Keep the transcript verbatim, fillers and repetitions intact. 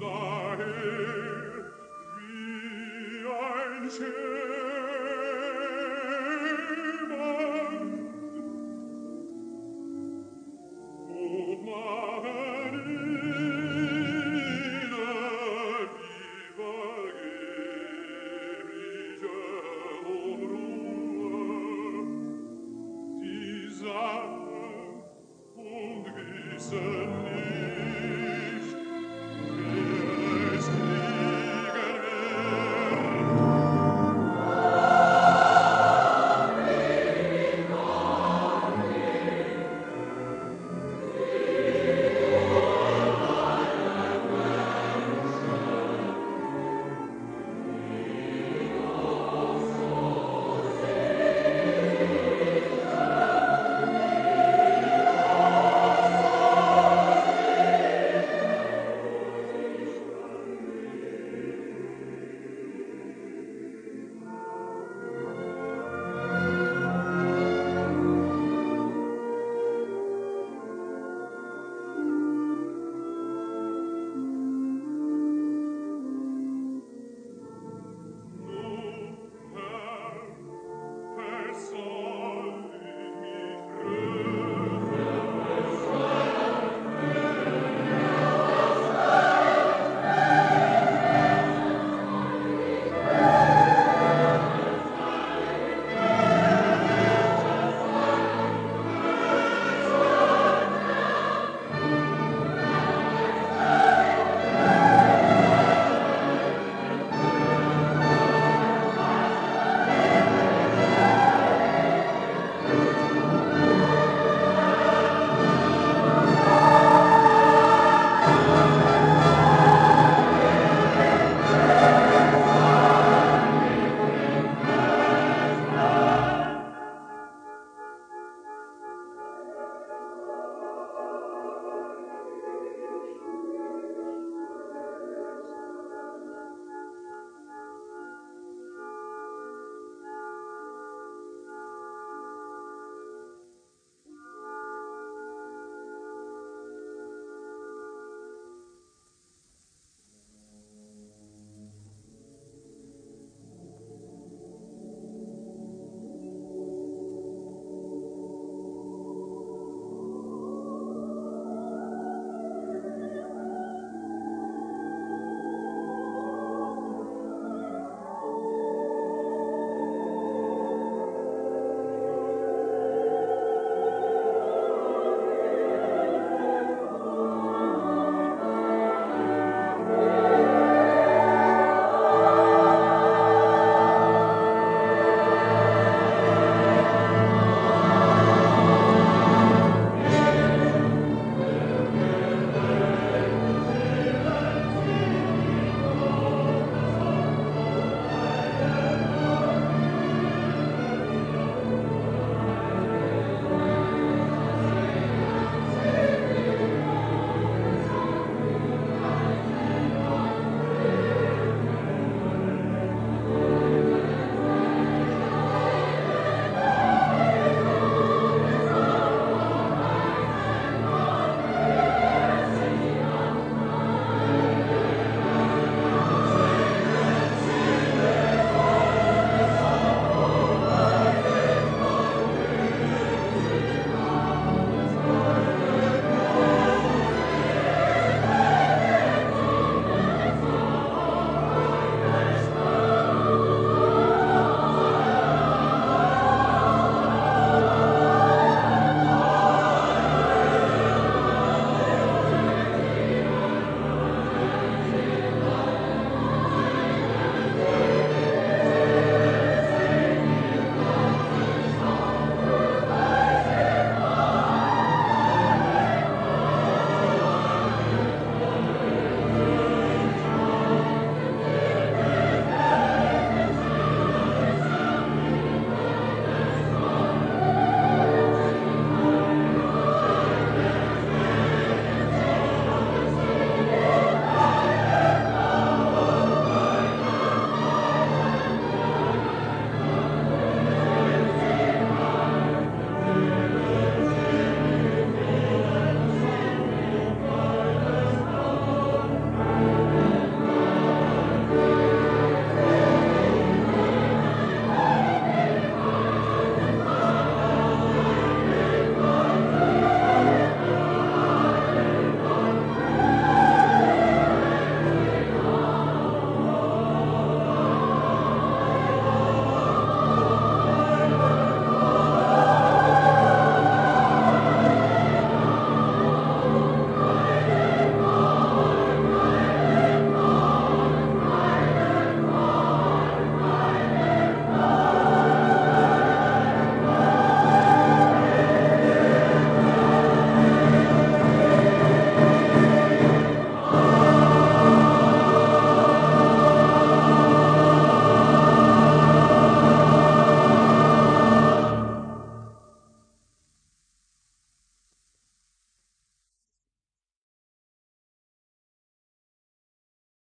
daher wie ein Scherz.